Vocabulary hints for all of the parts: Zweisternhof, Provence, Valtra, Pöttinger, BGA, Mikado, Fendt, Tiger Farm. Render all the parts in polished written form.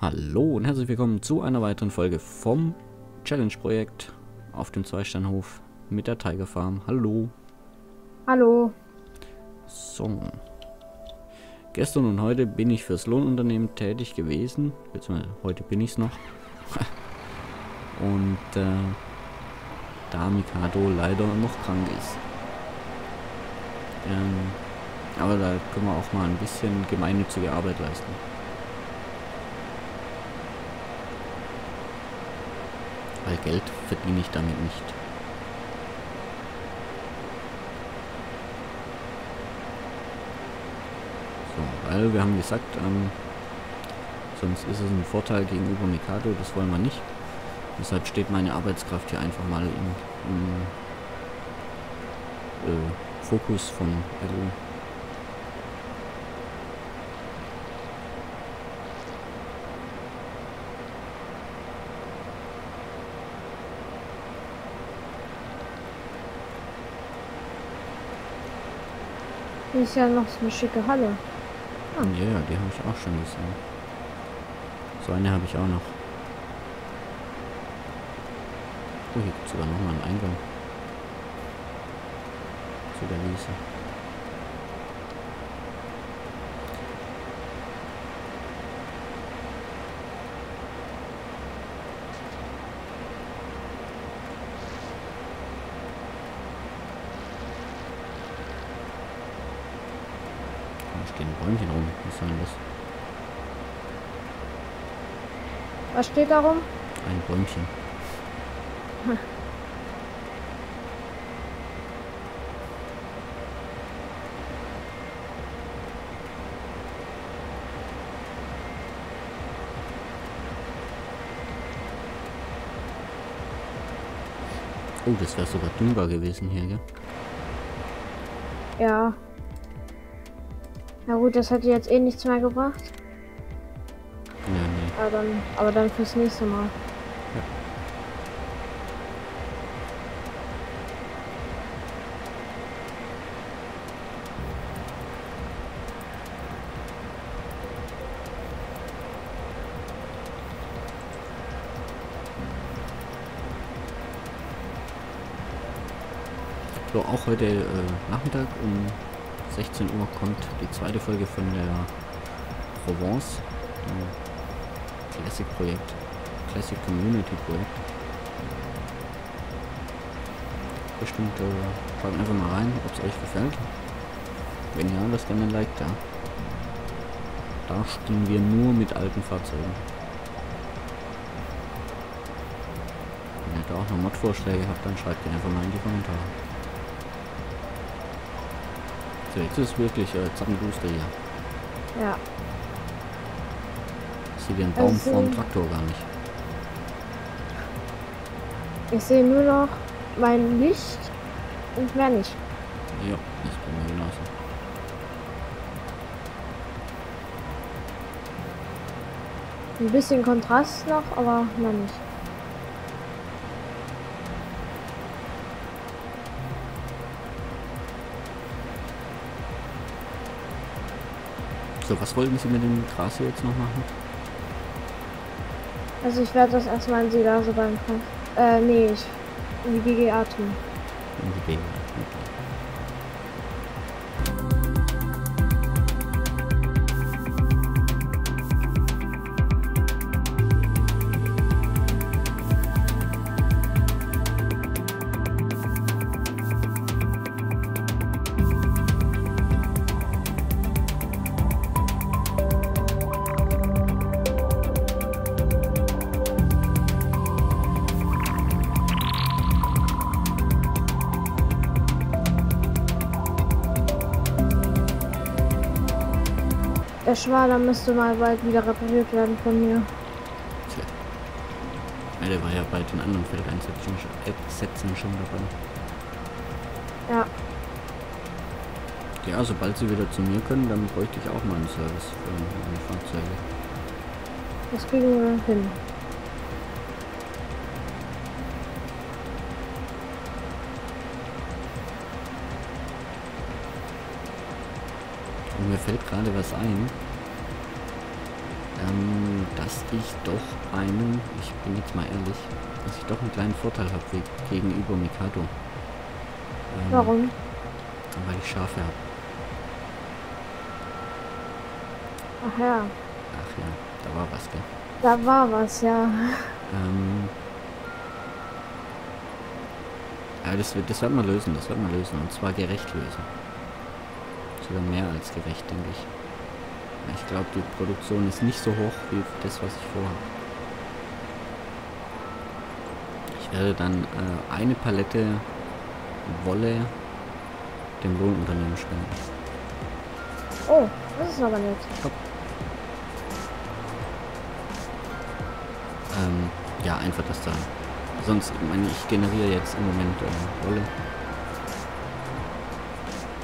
Hallo und herzlich willkommen zu einer weiteren Folge vom Challenge-Projekt auf dem Zweisternhof mit der Tiger Farm. Hallo. Hallo. So. Gestern und heute bin ich fürs Lohnunternehmen tätig gewesen, beziehungsweise heute bin ich es noch. Und da Mikado leider noch krank ist. Aber da können wir auch mal ein bisschen gemeinnützige Arbeit leisten. Weil Geld verdiene ich damit nicht. So, weil wir haben gesagt, sonst ist es ein Vorteil gegenüber Mikado, das wollen wir nicht. Deshalb steht meine Arbeitskraft hier einfach mal im Fokus von Elo. Hier ist ja noch so eine schicke Halle. Ah. Ja, die habe ich auch schon gesehen. So eine habe ich auch noch. Oh, hier gibt es sogar nochmal einen Eingang. Zu der Wiese. Stehen Bäumchen rum. Was soll denn das? Was steht da rum? Ein Bäumchen. Hm. Oh, das wäre sogar dünnbar gewesen hier, gell? Ja. Na gut, das hat jetzt eh nichts mehr gebracht. Ja, nee. Aber dann fürs nächste Mal. Ja. So, auch heute Nachmittag um 16 Uhr kommt die zweite Folge von der Provence, dem Classic-Projekt, Classic-Community-Projekt. Bestimmt schaut einfach mal rein, ob es euch gefällt. Wenn ja, lasst gerne ein Like da. Da spielen wir nur mit alten Fahrzeugen. Wenn ihr da auch noch Mod-Vorschläge habt, dann schreibt die einfach mal in die Kommentare. So, jetzt ist wirklich Zappenduster hier. Ja. Ich sehe den Baum vorm Traktor gar nicht. Ich sehe nur noch mein Licht und mehr nicht. Ja, ich bin mir genauso. Ein bisschen Kontrast noch, aber mehr nicht. So, was wollten Sie mit dem Gras hier jetzt noch machen? Also ich werde das erstmal in die Lase beim Kampf. Nee, in die BGA tun. In die BGA, okay. Der Schwader müsste mal bald wieder repariert werden von mir. Tja. Ja, der war ja bei den anderen Feldeinsätzen schon dabei. Ja. Ja, sobald sie wieder zu mir können, dann bräuchte ich auch mal einen Service für meine Fahrzeuge. Das kriegen wir hin. Mir fällt gerade was ein. dann, dass ich doch einen, ich bin jetzt mal ehrlich, dass ich doch einen kleinen Vorteil habe gegenüber Mikado. Warum? Weil ich Schafe habe. Ach ja. Ach ja, da war was, gell? Da war was, ja. Ja, das werden wir lösen, das werden wir lösen. Und zwar gerecht lösen. Sogar mehr als gerecht, denke ich. Ich glaube, die Produktion ist nicht so hoch wie das, was ich vorhabe. Ich werde dann eine Palette Wolle dem Lohnunternehmen spenden. Oh, das ist aber nett. Stopp. Ja, einfach das da. Sonst, ich meine, ich generiere jetzt im Moment Wolle.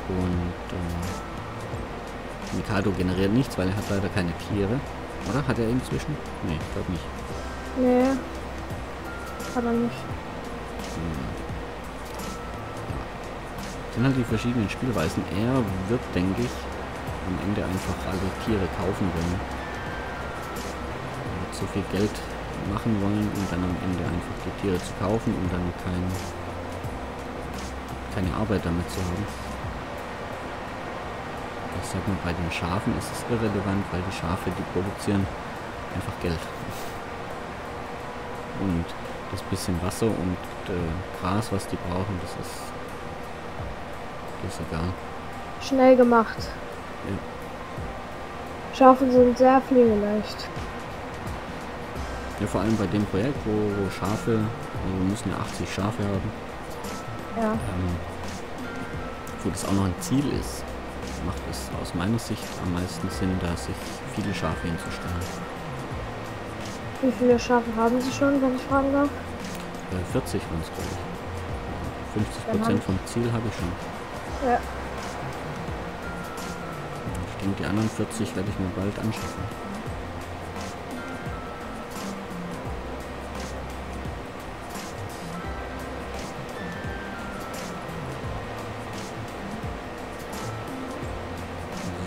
Und Mikado generiert nichts, weil er hat leider keine Tiere. Oder? Hat er inzwischen? Nee, ich glaube nicht. Nee. Hat er nicht. Hm. Das sind halt die verschiedenen Spielweisen. Er wird, denke ich, am Ende einfach alle Tiere kaufen wollen. Er wird so viel Geld machen wollen und dann am Ende einfach die Tiere zu kaufen und dann keine Arbeit damit zu haben. Ich sag mal, bei den Schafen ist es irrelevant, weil die Schafe, die produzieren einfach Geld. Und das bisschen Wasser und Gras, was die brauchen, das ist egal. Schnell gemacht. Ja. Schafe sind sehr pflegeleicht. Ja, vor allem bei dem Projekt, wo Schafe, also wir müssen ja 80 Schafe haben. Ja. Wo das auch noch ein Ziel ist, macht es aus meiner Sicht am meisten Sinn, da sich viele Schafe hinzustellen. Wie viele Schafe haben Sie schon, wenn ich fragen darf? 40 waren es, glaube ich. 50% vom Ziel habe ich schon. Ja. Ich denke, die anderen 40 werde ich mir bald anschaffen.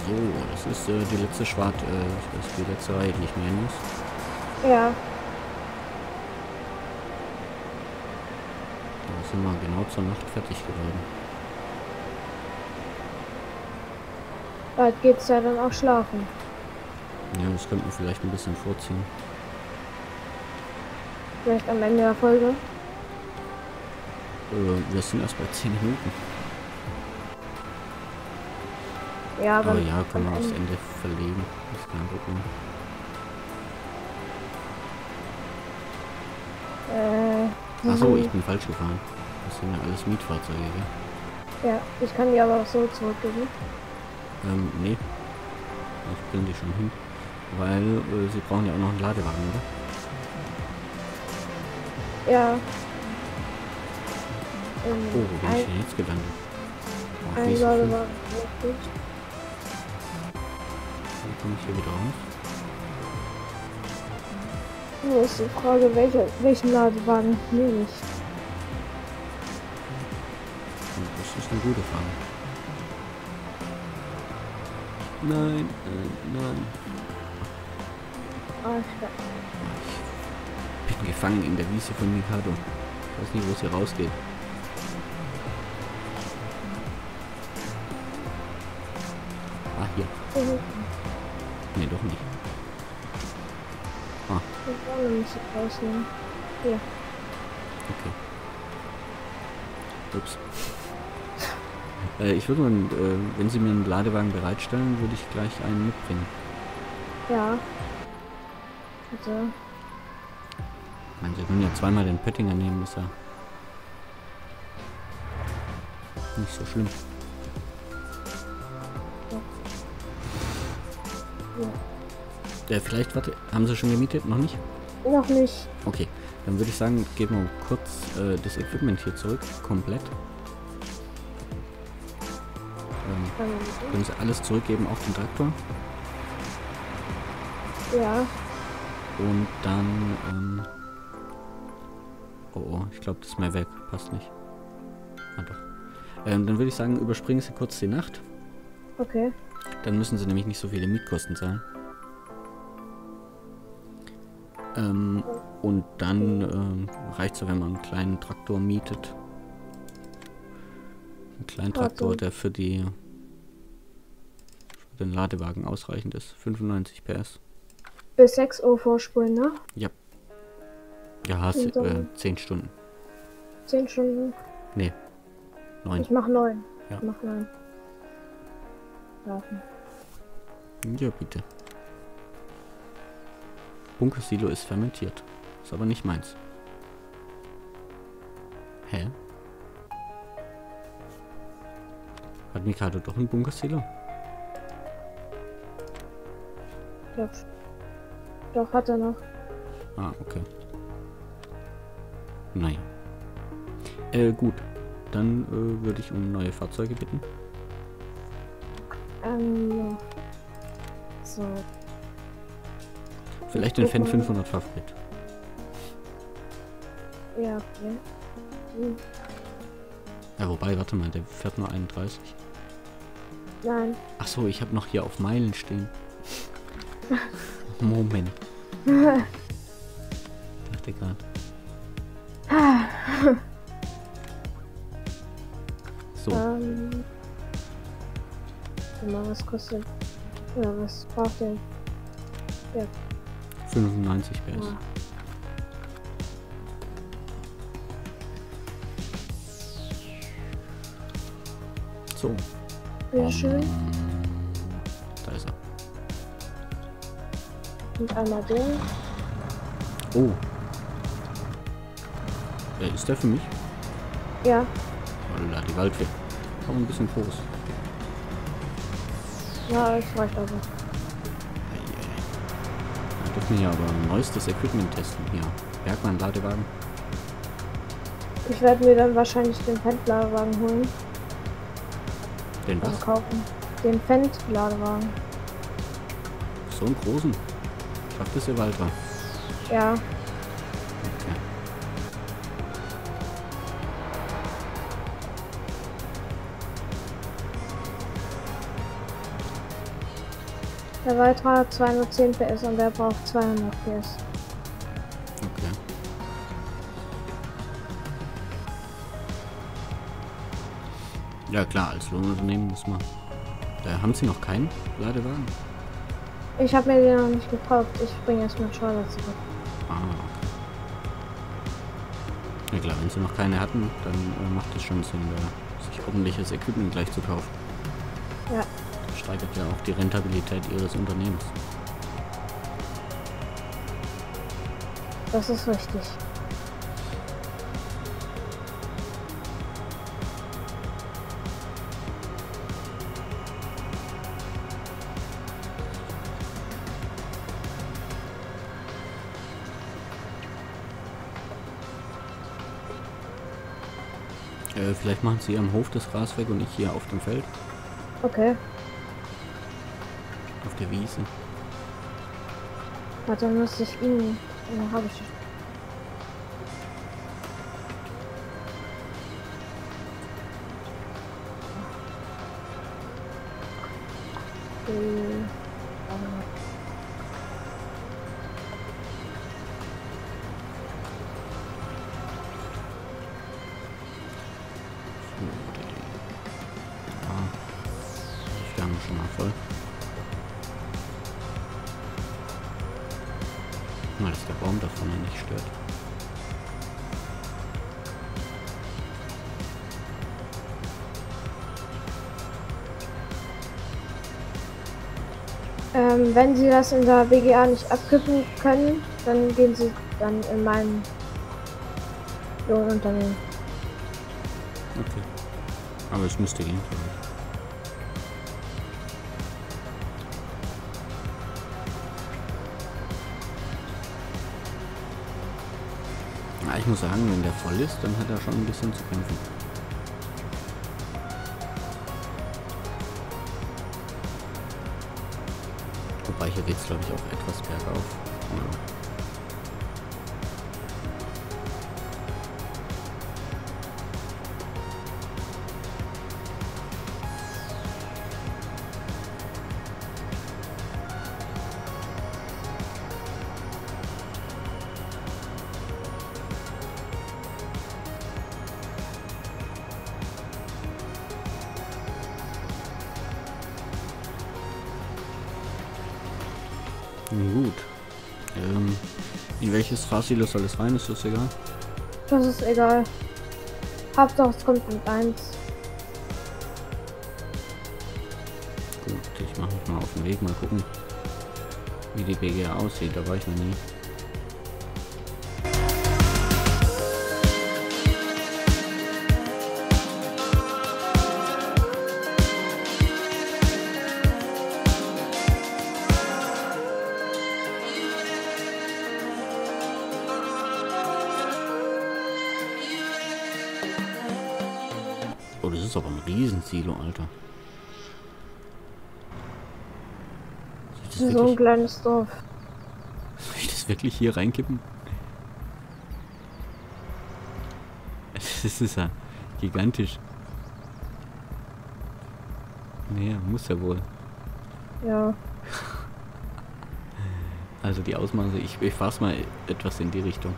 So, das ist die letzte Schwarte, das ist die letzte Reihe, die ich nehmen muss. Ja. Da sind wir genau zur Nacht fertig geworden. Bald geht's ja dann auch schlafen. Ja, das könnte man vielleicht ein bisschen vorziehen. Vielleicht am Ende der Folge? Wir sind erst bei 10 Minuten. Ja, aber ja, kann man aufs Ende verlegen. Das ist kein Problem. Achso, ich bin falsch gefahren. Das sind ja alles Mietfahrzeuge, gell? Ja, ich kann die aber auch so zurückgeben. Nee. Ich bringe die schon hin. Weil sie brauchen ja auch noch einen Ladewagen, oder? Ja. Oh, wo bin ich denn jetzt gelandet? Oh, ein Ladewagen ist gut. Komme ich hier wieder raus? Nur ist die Frage, welchen Ladewagen nehme ich? Das ist eine gute Frage. Nein, nein. Ich bin gefangen in der Wiese von Mikado. Ich weiß nicht, wo es hier rausgeht. Ah, hier. Mhm. Nee, doch nicht. Ah. Ich kann nicht rausnehmen. Hier. Okay. Ups. Ich würde mal, wenn Sie mir einen Ladewagen bereitstellen, würde ich gleich einen mitbringen. Ja. Bitte. Ich meine, Sie können ja zweimal den Pöttinger nehmen, ist ja nicht so schlimm. Ja, vielleicht, warte, haben Sie schon gemietet? Noch nicht? Noch nicht. Okay, dann würde ich sagen, geben wir kurz das Equipment hier zurück, komplett. Können Sie alles zurückgeben auf den Traktor? Ja. Und dann, oh, ich glaube, das ist mein Werk, passt nicht. Ah, doch. Dann würde ich sagen, überspringen Sie kurz die Nacht. Okay. Dann müssen Sie nämlich nicht so viele Mietkosten zahlen. Und dann reicht es ja, wenn man einen kleinen Traktor mietet. Einen kleinen Traktor, der für die für den Ladewagen ausreichend ist. 95 PS. Bis 6 Uhr vorspulen, ne? Ja. Ja, 10 Stunden. 10 Stunden? Nee. 9. Ich mach 9. Ja. Ich mach 9. Laufen. Ja, bitte. Bunkersilo ist fermentiert. Ist aber nicht meins. Hä? Hat Mikado doch ein Bunkersilo? Doch. Doch, hat er noch. Ah, okay. Naja. Gut. Dann würde ich um neue Fahrzeuge bitten. So. Vielleicht den Fendt 500 Favorit. Ja, okay. Ja, wobei, warte mal, der fährt nur 31. Nein. Ach so, ich habe noch hier auf Meilen stehen. Moment. Ich dachte gerade. So. Was kostet? Ja, was braucht der? Ja. 95 PS. Ja. So. Sehr schön. Da ist er. Und einmal den. Oh. Wer ist der für mich? Ja. Holla, die Waldfee. Komm, ein bisschen groß. Ja, ich reicht aber. Dürfen ja aber neuestes Equipment testen hier. Bergmann Ladewagen. Ich werde mir dann wahrscheinlich den Fendt Ladewagen holen. Den was? Kaufen. Den Fendt Ladewagen. So einen großen. Schafft es ihr Valtra? Ja. Okay. Der Valtra hat 210 PS und der braucht 200 PS. Okay. Ja klar, als Lohnunternehmen muss man. Haben Sie noch keinen Ladewagen? Ich habe mir den noch nicht gekauft. Ich bringe erstmal Schorle zurück. Ah, okay. Ja klar, wenn Sie noch keine hatten, dann macht es schon Sinn, sich ordentliches Equipment gleich zu kaufen. Ja. Steigert ja auch die Rentabilität ihres Unternehmens. Das ist richtig. Vielleicht machen Sie am Hof das Gras weg und ich hier auf dem Feld. Okay. Auf der Wiese. Warte, dann müsste ich ihn. Ja, habe ich. Wir haben schon mal voll. Mal, dass der Baum da vorne nicht stört. Wenn Sie das in der BGA nicht abkippen können, dann gehen Sie dann in meinem Lohnunternehmen. Okay. Aber es müsste gehen. Ich muss sagen, wenn der voll ist, dann hat er schon ein bisschen zu kämpfen. Wobei hier geht es, glaube ich, auch etwas bergauf. Oder? Gut. In welches Rasilo soll es rein? Ist das egal? Das ist egal. Hauptsache es kommt mit 1. Gut, ich mache mich mal auf den Weg, mal gucken, wie die BGA aussieht. Da war ich noch nie. Oh, das ist aber ein Riesensilo, Alter. Das ist so ein kleines Dorf. Soll ich das wirklich hier reinkippen? Das ist ja gigantisch. Naja, muss ja wohl. Ja. Also die Ausmaße, ich fahr's mal etwas in die Richtung.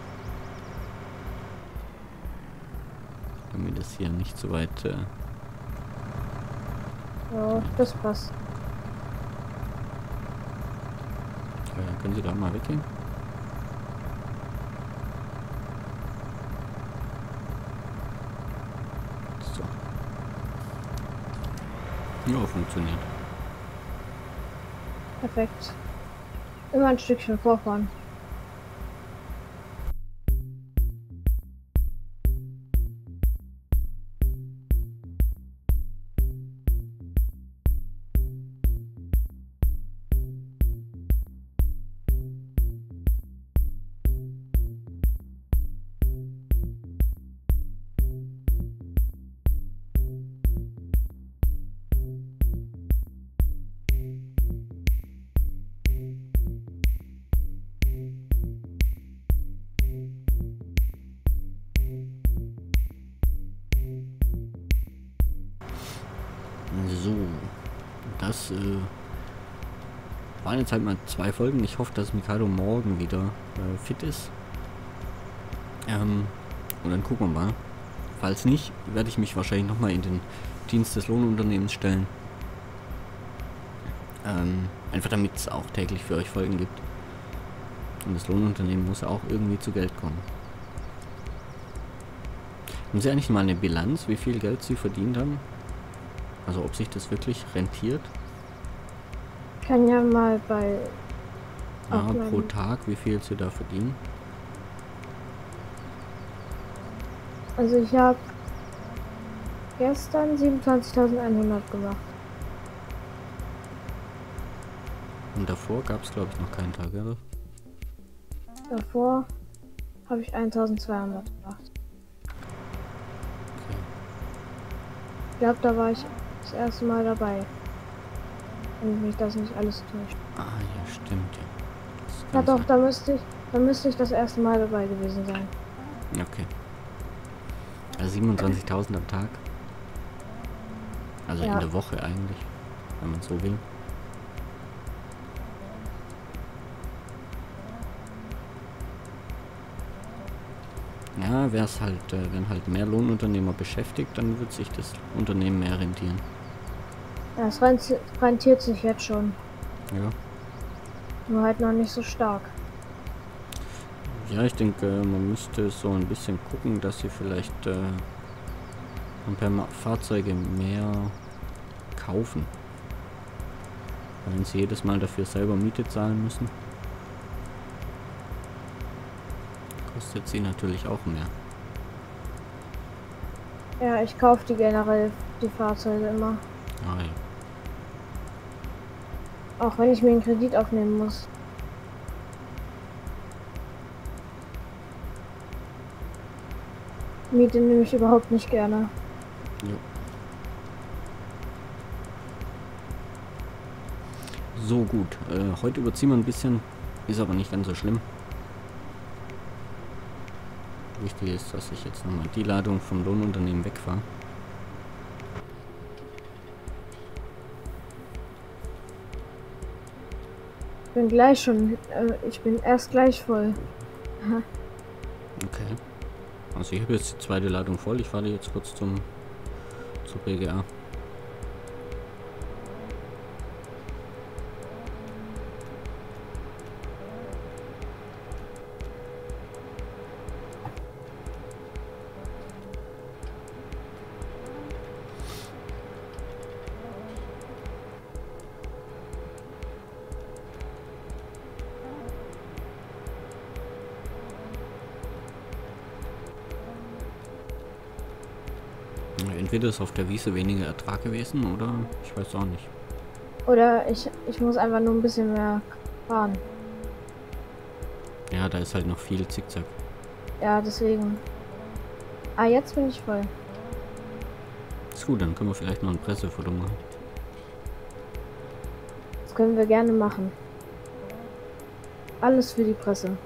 Damit das hier nicht so weit... ja, das passt. Ja, können Sie da mal weggehen? So. Ja, funktioniert. Perfekt. Immer ein Stückchen vorfahren. So, das waren jetzt halt mal 2 Folgen. Ich hoffe, dass Mikado morgen wieder fit ist. Und dann gucken wir mal. Falls nicht, werde ich mich wahrscheinlich nochmal in den Dienst des Lohnunternehmens stellen. Einfach damit es auch täglich für euch Folgen gibt. Und das Lohnunternehmen muss auch irgendwie zu Geld kommen. Haben Sie eigentlich mal eine Bilanz, wie viel Geld Sie verdient haben? Also ob sich das wirklich rentiert? Ich kann ja mal bei... Ah, pro Tag, wie viel Sie da verdienen? Also ich habe gestern 27.100 gemacht. Und davor gab es, glaube ich, noch keinen Tag, oder? Davor habe ich 1.200 gemacht. Okay. Ich glaube, da war ich... das erste Mal dabei. Wenn mich das nicht alles täuscht. Ah ja, stimmt ja. Ja doch, da müsste ich das erste Mal dabei gewesen sein. Okay. Also 27.000 am Tag. Also ja, in der Woche eigentlich, wenn man so will. Ja, wär's halt, wenn halt mehr Lohnunternehmer beschäftigt, dann wird sich das Unternehmen mehr rentieren. Ja, es rentiert sich jetzt schon. Ja. Nur halt noch nicht so stark. Ja, ich denke, man müsste so ein bisschen gucken, dass sie vielleicht ein paar Fahrzeuge mehr kaufen. Weil sie jedes Mal dafür selber Miete zahlen müssen, kostet sie natürlich auch mehr. Ja, ich kaufe die generell, die Fahrzeuge immer. Ah, ja. Auch wenn ich mir einen Kredit aufnehmen muss. Miete nehme ich überhaupt nicht gerne. Ja. So gut, heute überziehen wir ein bisschen, ist aber nicht ganz so schlimm. Wichtig ist, dass ich jetzt nochmal die Ladung vom Lohnunternehmen wegfahre. Ich bin gleich schon, ich bin erst gleich voll. Aha. Okay. Also ich habe jetzt die 2. Ladung voll. Ich fahre jetzt kurz zur BGA. Entweder ist auf der Wiese weniger Ertrag gewesen oder ich weiß auch nicht. Oder ich muss einfach nur ein bisschen mehr fahren. Ja, da ist halt noch viel Zickzack. Ja, deswegen. Ah, jetzt bin ich voll. Ist gut, dann können wir vielleicht noch ein Pressefoto machen. Das können wir gerne machen. Alles für die Presse.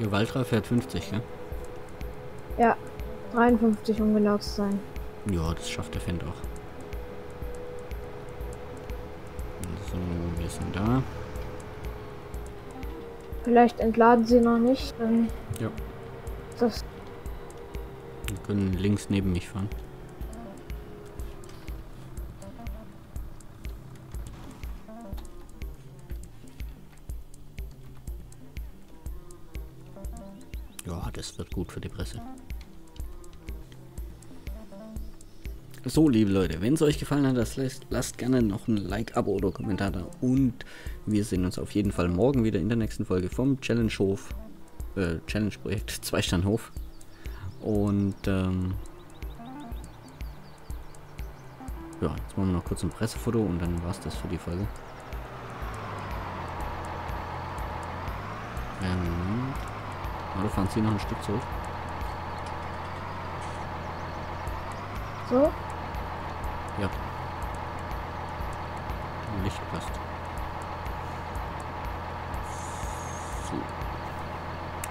Ihr Valtra fährt 50, gell? Ja, 53 um genau zu sein. Ja, das schafft der Fendt auch. So, wir sind da. Vielleicht entladen sie noch nicht, dann... Ja. Das... Wir können links neben mich fahren. Ja, das wird gut für die Presse. So, liebe Leute, wenn es euch gefallen hat, lasst gerne noch ein Like, Abo oder Kommentar da. Und wir sehen uns auf jeden Fall morgen wieder in der nächsten Folge vom Challenge-Projekt Zweisternhof. Und ja, jetzt machen wir noch kurz ein Pressefoto und dann war's das für die Folge. Oder fahren Sie noch ein Stück zurück? So? Ja. Licht passt. So.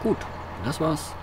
Gut, das war's.